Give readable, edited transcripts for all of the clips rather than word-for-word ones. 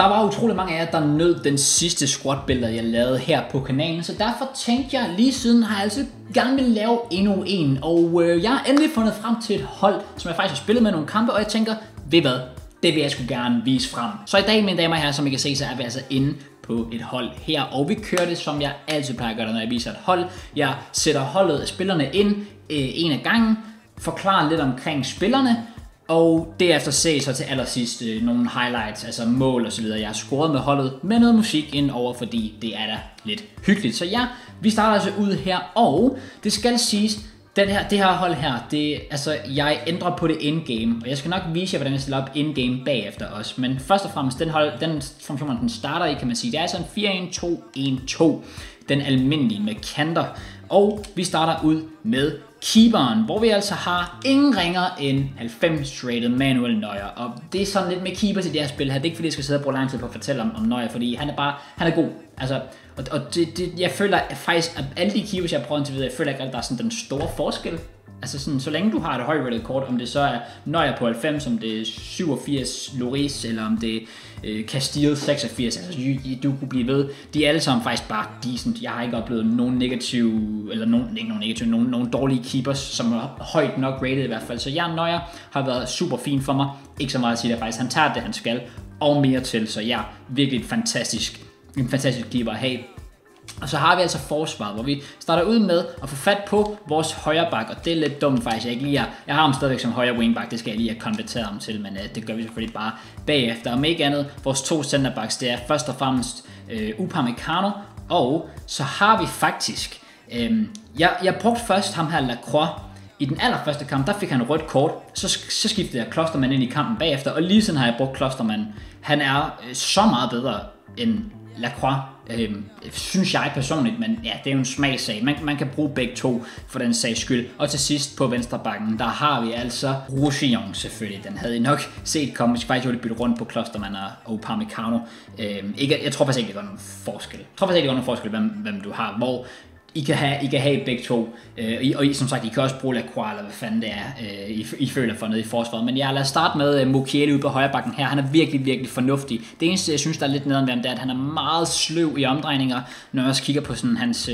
Der var utrolig mange af jer, der nød den sidste squatbilleder, jeg lavede her på kanalen, så derfor tænkte jeg lige siden, har jeg altid gerne vil lave endnu en. Og jeg har endelig fundet frem til et hold, som jeg faktisk har spillet med nogle kampe, og jeg tænker, ved hvad, det vil jeg sgu gerne vise frem. Så i dag, mine damer og herrer, som I kan se, så er vi altså inde på et hold her, og vi kører det, som jeg altid plejer at gøre, når jeg viser et hold. Jeg sætter holdet af spillerne ind en af gangen, forklarer lidt omkring spillerne, og derefter ses så til allersidst nogle highlights, altså mål og så videre. Jeg har scoret med holdet med noget musik indover, fordi det er da lidt hyggeligt. Så ja, vi starter altså ud her, og det skal siges, det her hold her, altså jeg ændrer på det endgame, og jeg skal nok vise jer, hvordan jeg stiller op endgame bagefter os. Men først og fremmest, den funktion, den starter i, kan man sige, det er altså en 4-1-2-1-2, den almindelige med kanter. Og vi starter ud med keeperen, hvor vi altså har ingen ringere end 90-rated Manuel Neuer. Og det er sådan lidt med keepers i det her spil her. Det er ikke fordi, jeg skal sidde og bruge lang tid på at fortælle om Neuer, fordi han er god. Altså, jeg føler faktisk, at alle de keepers, jeg prøver til videre, jeg føler ikke, at der er sådan den store forskel. Altså sådan, så længe du har et højrated kort, om det så er Neuer på 90, om det er 87 Loris, eller om det er Castiel 86, altså du kunne blive ved. De er alle sammen faktisk bare decent. Jeg har ikke oplevet nogen negative, eller nogen dårlige keepers, som er højt nok rated i hvert fald. Så jeg Neuer har været super fin for mig. Ikke så meget at sige der faktisk. Han tager det, han skal, og mere til. Så jeg er virkelig en fantastisk keeper at have. Og så har vi altså forsvaret, hvor vi starter ud med at få fat på vores højre bak, og det er lidt dumt faktisk, jeg har ham stadigvæk som højre wingback, det skal jeg lige have konverteret ham til, men det gør vi selvfølgelig bare bagefter. Om ikke andet, vores to centerbacks, det er først og fremmest Upamecano, og så har vi faktisk, jeg brugte først ham her Lacroix. I den allerførste kamp, der fik han rødt kort, så skiftede jeg Klostermann ind i kampen bagefter, og lige siden har jeg brugt Klostermann. Han er så meget bedre end Lacroix, synes jeg personligt, men ja, det er jo en smagsag. Man kan bruge begge to for den sags skyld. Og til sidst på venstrebakken, der har vi altså Roussillon selvfølgelig. Den havde I nok set komme, hvis faktisk jo det bytte rundt på Klostermann og Upamecano. Jeg tror faktisk ikke, det gør nogen forskel. Jeg tror faktisk ikke, det gør nogen forskel, hvem du har, hvor I kan have begge to. Og som sagt, I kan også bruge Lacroix, eller hvad fanden det er, I føler for nede i forsvaret. Men ja, lad os starte med Mukiele ude på højrebakken her. Han er virkelig, virkelig fornuftig. Det eneste, jeg synes, der er lidt nederen ved ham, det er, at han er meget sløv i omdrejninger, når jeg også kigger på sådan hans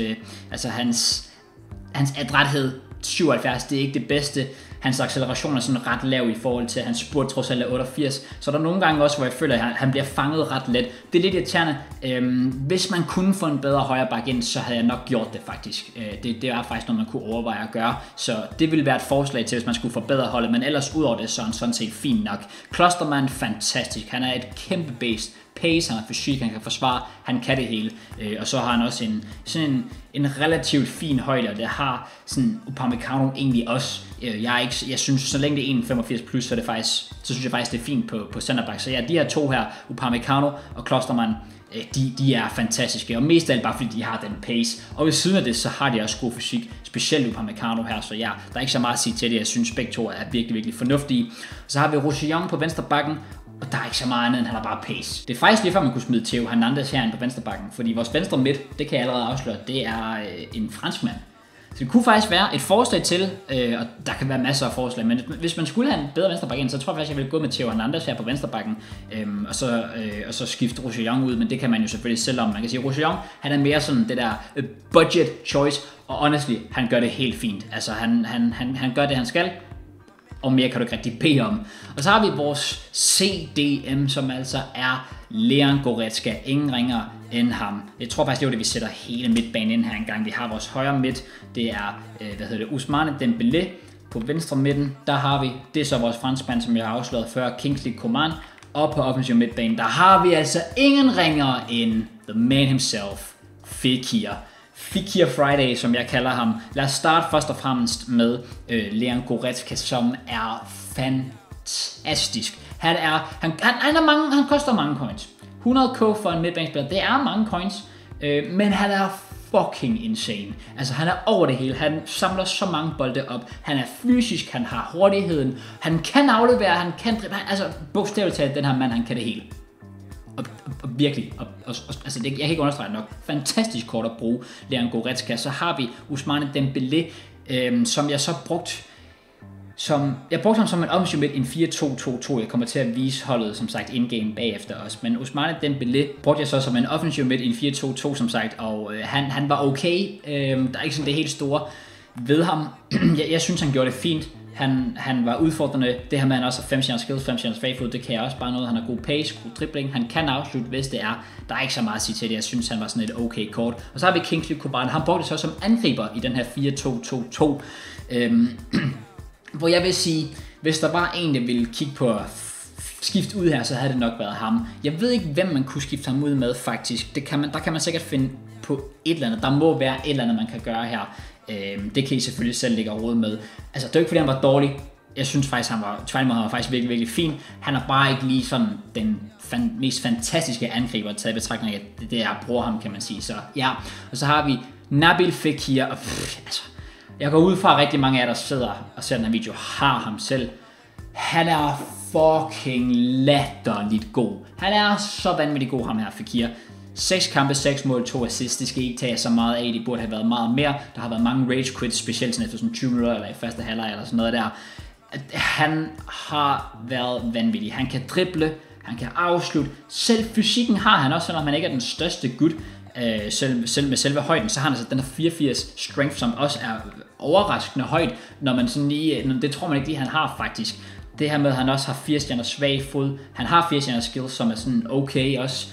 adræthed. 77, det er ikke det bedste. Hans acceleration er sådan ret lav i forhold til, at hans spurt trods alt er 88. Så der er nogle gange også, hvor jeg føler, at han bliver fanget ret let. Det er lidt irriterende. Hvis man kunne få en bedre højre bak ind, så havde jeg nok gjort det faktisk. Det er faktisk noget, man kunne overveje at gøre. Så det ville være et forslag til, hvis man skulle forbedre holdet. Men ellers udover det, så er han sådan set fint nok. Klostermann, fantastisk. Han er et kæmpe base. Pace, han er fysik, han kan forsvare, han kan det hele. Og så har han også en relativt fin højde, og det har sådan Upamecano egentlig også. Jeg synes, så længe det er 1,85 plus, så synes jeg faktisk, det er fint på centerback. Så ja, de her to her, Upamecano og Klostermann, de er fantastiske, og mest af alt bare fordi de har den pace. Og ved siden af det, så har de også god fysik, specielt Upamecano her, så ja, der er ikke så meget at sige til det. Jeg synes, begge to er virkelig, virkelig fornuftige. Så har vi Roussillon på venstrebakken, og der er ikke så meget andet, end han har bare pace. Det er faktisk lige før, man kunne smide Theo Hernandez herinde på venstrebakken, fordi vores venstre midt, det kan jeg allerede afsløre, det er en franskmand. Så det kunne faktisk være et forslag til, og der kan være masser af forslag, men hvis man skulle have en bedre venstreback ind, så tror jeg faktisk, jeg ville gå med Theo Hernandez her på venstrebakken, og så skifte Roussillon ud, men det kan man jo selvfølgelig selv om. Man kan sige, Roussillon, han er mere sådan det der budget choice, og honestly, han gør det helt fint. Altså, han gør det, han skal, og mere kan du ikke rigtig bede om. Og så har vi vores CDM, som altså er Leon Goretzka. Ingen ringere end ham. Jeg tror faktisk, det er det, vi sætter hele midtbanen ind her engang. Vi har vores højre midt, det er, Usmane Dembélé. På venstre midten, der har vi, det er så vores franskmand, som jeg har afsløret før, Kingsley Coman. Og på offensiv midtbanen, der har vi altså ingen ringere end the man himself, Fekir. Fekir Friday, som jeg kalder ham. Lad os starte først og fremmest med Leon Goretzka, som er fantastisk. Han koster mange coins. 100k for en midtbanespiller, det er mange coins, men han er fucking insane. Altså, han er over det hele. Han samler så mange bolde op. Han er fysisk, han har hurtigheden. Han kan aflevere, han kan drible. Altså, bogstaveligt talt, den her mand, han kan det hele. Og virkelig, altså jeg kan ikke understrege nok, fantastisk kort at bruge Leon Goretzka. Så har vi Usmane Dembélé, som jeg så brugte som, jeg brugte ham som en offensiv midt, en 4-2-2-2. Jeg kommer til at vise holdet, som sagt, in-game bagefter os. Men Usmane Dembélé brugte jeg så som en offensiv midt, en 4-2-2, som sagt. Og han var okay. Der er ikke sådan det helt store ved ham. jeg synes, han gjorde det fint. Han var udfordrende. Det her med, han også har 5-stjerners skills, 5-stjerners fagfod, det kan jeg også bare noget. Han har god pace, god dribling, han kan afslutte, hvis det er. Der er ikke så meget at sige til det. Jeg synes, han var sådan et okay kort. Og så har vi Kingsley Coman. Han brugte så som angriber i den her 4-2-2-2. Hvor jeg vil sige, hvis der var en, der ville kigge på at skifte ud her, så havde det nok været ham. Jeg ved ikke, hvem man kunne skifte ham ud med, faktisk. Der kan man sikkert finde på et eller andet. Der må være et eller andet, man kan gøre her. Det kan I selvfølgelig selv ligge og rode med. Altså, det er ikke, fordi han var dårlig. Jeg synes faktisk, han var faktisk virkelig, virkelig fin. Han er bare ikke lige sådan den mest fantastiske angriber, taget i betragtning af det, jeg bruger ham, kan man sige. Så ja, og så har vi Nabil Fekir. Og altså, jeg går ud fra, at rigtig mange af jer, der sidder og ser den her video, har ham selv. Han er fucking latterligt god. Han er så vanvittigt god, ham her, Fekir. 6 kampe, 6 mål, 2 assist. Det skal ikke tage så meget af. Det burde have været meget mere. Der har været mange rage quits, specielt sådan efter sådan 20 minutter eller i første halvleg eller sådan noget der. Han har været vanvittig. Han kan drible, han kan afslutte. Selv fysikken har han også, selvom han ikke er den største gut. Selv med selve højden, så har han altså den der 84 strength, som også er overraskende højt, når man sådan lige, det tror man ikke lige, han har faktisk. Det her med, at han også har 4-stjerner svag fod, han har 4-stjerner skills, som er sådan okay også.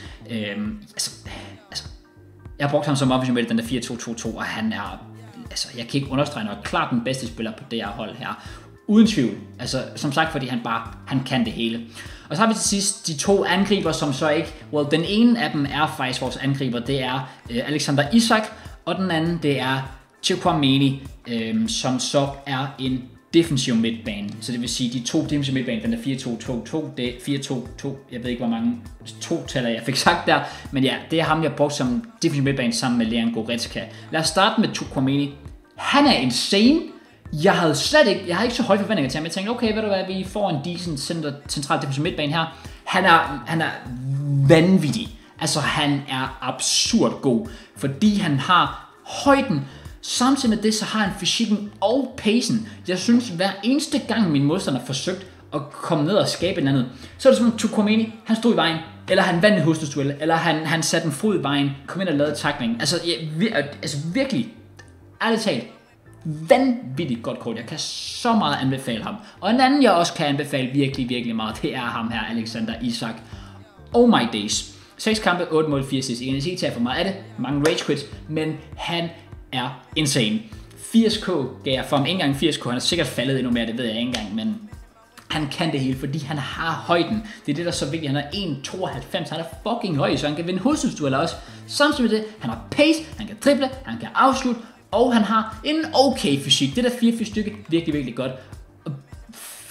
Jeg har brugt ham som offensiv midt i den der 4-2-2-2, og han er, altså jeg kan ikke understrege nok, klart den bedste spiller på det her hold her. Uden tvivl, altså som sagt, fordi han kan det hele. Og så har vi til sidst de to angriber, som så ikke, well, den ene af dem er faktisk vores angriber, det er Alexander Isak, og den anden det er Tchouaméni, som så er en defensiv midtbane. Så det vil sige, de to defensive midtbane, den der 4-2-2-2, det er 4-2-2, jeg ved ikke hvor mange totaler jeg fik sagt der, men ja, det er ham jeg brugte som defensiv midtbane sammen med Leon Goretzka. Lad os starte med Tchouaméni. Han er insane. Jeg havde ikke så høje forventninger til ham. Jeg tænkte, okay, ved du hvad, vi får en decent central defensiv midtbane her. Han er vanvittig. Altså, han er absurd god, fordi han har højden. Samtidig med det, så har han fysikken og pacen. Jeg synes, hver eneste gang min modstander forsøgt at komme ned og skabe en anden, så er det som om Tchouaméni, han stod i vejen, eller han vandt en hovedstødsduel, eller han satte en fod i vejen, kom ind og lavede taklingen. Altså virkelig, ærligt talt, vanvittigt godt kort. Jeg kan så meget anbefale ham. Og en anden, jeg også kan anbefale virkelig, virkelig meget, det er ham her, Alexander Isak. Oh my days. 6 kampe, 8 mål, 4 assists. Jeg kan ikke tage for meget af det. Mange rage quits, men han er insane. 80k gav jeg for ham. Ikke engang 80k. Han er sikkert faldet endnu mere, det ved jeg ikke engang, men han kan det hele, fordi han har højden. Det er det, der er så vigtigt. Han er 1,92. Han er fucking høj, så han kan vinde hovedstødsdueller også. Samtidig med det, han har pace, han kan drible, han kan afslutte, og han har en okay fysik. Det der 4-4 stykke, virkelig, virkelig godt.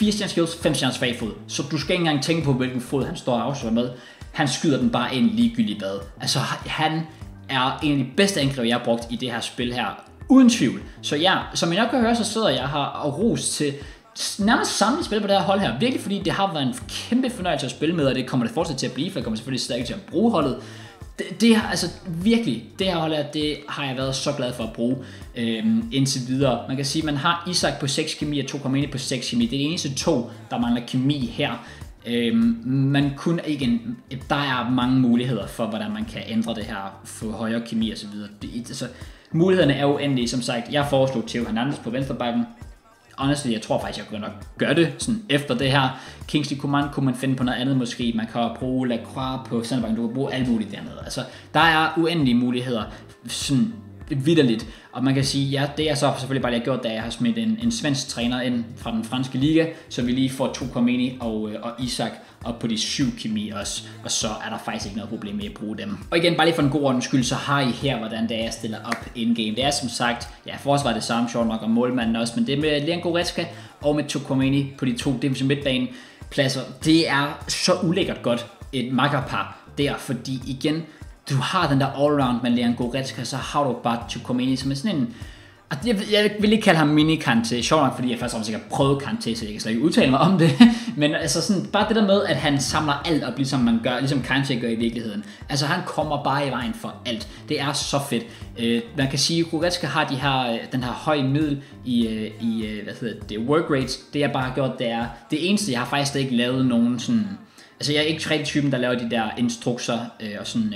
4-stjerne skills, 5-stjerne svag fod. Så du skal ikke engang tænke på, hvilken fod han står og afslutter med. Han skyder den bare ind ligegyldigt bad. Altså, han er en af de bedste angriber, jeg har brugt i det her spil her. Uden tvivl. Så ja, som I nok kan høre, så sidder jeg her og ros til nærmest samlet spil på det her hold her. Virkelig, fordi det har været en kæmpe fornøjelse at spille med, og det kommer det fortsat til at blive, for jeg kommer selvfølgelig stadig til at bruge holdet. Det har altså virkelig, det her hold her, det har jeg været så glad for at bruge indtil videre. Man kan sige, at man har Isak på 6 kemi og 2,1 på 6 kemi. Det er de eneste to, der mangler kemi her. Man kunne igen, der er mange muligheder for, hvordan man kan ændre det her, få højere kemi og så videre. Altså, mulighederne er uendelige, som sagt. Jeg foreslog Theo Hernandez på venstrebacken. Honestly, jeg tror faktisk, jeg kunne nok gøre det sådan efter det her. Kingsley Coman kunne man finde på noget andet måske. Man kan bruge Lacroix på centerbacken, du kan bruge alt muligt dernede. Altså, der er uendelige muligheder, sådan vitterligt. Og man kan sige, ja, det er så selvfølgelig bare, jeg har gjort, da jeg har smidt en svensk træner ind fra den franske liga, så vi lige får Tchouaméni og Isak op på de 7 kemi også. Og så er der faktisk ikke noget problem med at bruge dem. Og igen, bare lige for en god ordens skyld, så har I her, hvordan det er, jeg stiller op in-game. Det er som sagt, ja, forsvaret det samme, sjovt nok, og målmanden også, men det med Leon Goretzka og med Tchouaméni på de 2 defensive midtbanepladser, det er så ulækkert godt et makkerpar der, fordi igen, du har den der allround med Leon Goretzka, så har du bare Tchouaméni, som er sådan en, Jeg vil ikke kalde ham mini-Kanté, sjovt nok, fordi jeg faktisk også sikkert prøvet Kanté, så jeg kan slet ikke udtale mig om det. Men altså sådan, bare det der med, at han samler alt op, ligesom man gør, ligesom Kanté gør i virkeligheden. Altså han kommer bare i vejen for alt. Det er så fedt. Man kan sige, at Goretzka har de her, den her høje middel i hvad hedder det, work rates. Det jeg bare har gjort, det er det eneste, jeg har faktisk ikke lavet nogen sådan... Altså jeg er ikke rigtig typen, der laver de der instrukser og sådan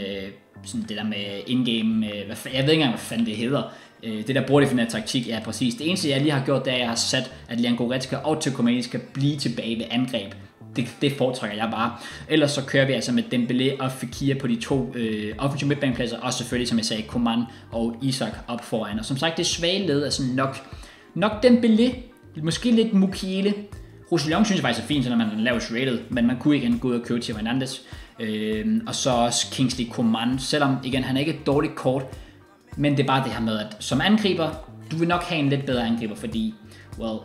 det der med in-game... jeg ved ikke engang, hvad fanden det hedder. Det der bortdefinerede taktik er præcis. Det eneste jeg lige har gjort, det er at jeg har sat, at Leon Goretzka og Tchouaméni skal blive tilbage ved angreb. Det foretrækker jeg bare. Ellers så kører vi altså med Dembélé og Fekir på de to offensive midtbanepladser, og selvfølgelig, som jeg sagde, Coman og Isak op foran. Og som sagt, det svage led er sådan nok Dembélé, måske lidt Mukiele. Roussillon synes jeg faktisk er fint, så når man laver rated, men man kunne igen gå ud og købe Theo Hernandez. Og så også Kingsley Coman, selvom igen, han er ikke et dårligt kort. Men det er bare det her med, at som angriber, du vil nok have en lidt bedre angriber, fordi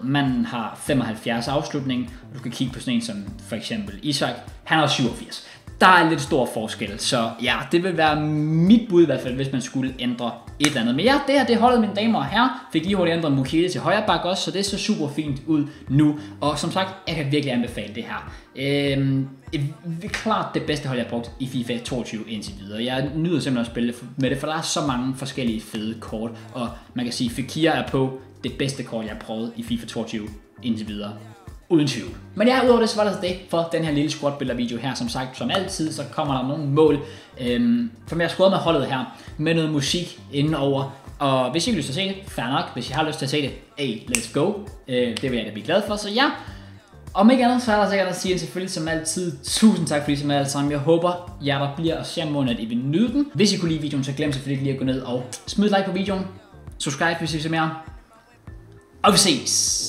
manden har 75 afslutning, og du kan kigge på sådan en som for eksempel Isak, han har 87. Der er lidt stor forskel, så ja, det vil være mit bud i hvert fald, hvis man skulle ændre et eller andet. Men ja, det her, det holdet, mine damer og herrer, fik lige hurtigt ændret Mukiele til højre back også, så det ser super fint ud nu. Og som sagt, jeg kan virkelig anbefale det her. Klart det bedste hold, jeg har brugt i FIFA 22 indtil videre. Jeg nyder simpelthen at spille med det, for der er så mange forskellige fede kort, og man kan sige, at Fekir er på det bedste kort, jeg har prøvet i FIFA 22 indtil videre. Uden tvivl. Men ja, udover det, så var det det for den her lille squadbuilder video her. Som sagt, som altid, så kommer der nogle mål, som jeg har skåret med holdet her, med noget musik indenover. Og hvis I ikke har lyst til at se det, fair nok. Hvis I har lyst til at se det, hey, let's go. Det vil jeg da blive glad for, så ja. Om ikke andet, så er der sikkert at sige selvfølgelig som altid. Tusind tak fordi I så med alle sammen. Jeg håber, jer der bliver og ser måned, at I vil nyde den. Hvis I kunne lide videoen, så glem selvfølgelig lige at gå ned og smid et like på videoen. Subscribe, hvis I vil se mere. Og vi ses!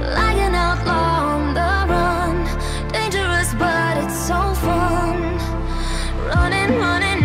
like an outlaw on the run, dangerous but it's so fun, running, running.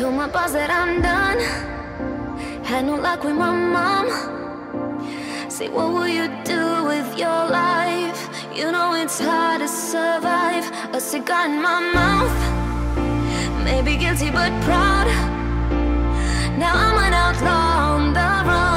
Told my boss that I'm done, had no luck with my mom. Say, what will you do with your life? You know it's hard to survive. A cigar in my mouth, maybe guilty but proud. Now I'm an outlaw on the road.